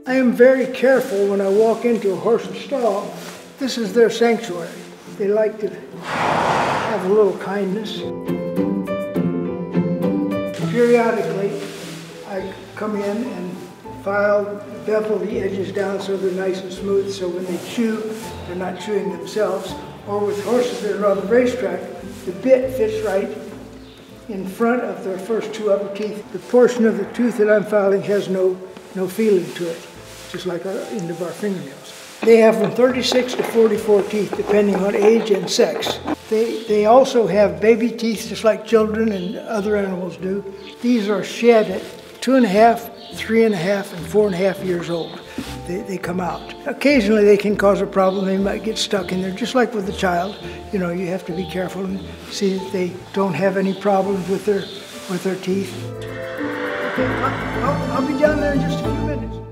I am very careful when I walk into a horse's stall. This is their sanctuary. They like to have a little kindness. Periodically, I come in and bevel the edges down so they're nice and smooth, so when they chew, they're not chewing themselves. Or with horses that are on the racetrack, the bit fits right in front of their first two upper teeth. The portion of the tooth that I'm filing has no feeling to it, just like our end of our fingernails. They have from 36 to 44 teeth, depending on age and sex. They also have baby teeth, just like children and other animals do. These are shed at 2.5, 3.5, and 4.5 years old. They come out. Occasionally they can cause a problem. They might get stuck in there, just like with a child. You know, you have to be careful and see that they don't have any problems with their teeth. Okay, I'll be down there in just a few minutes.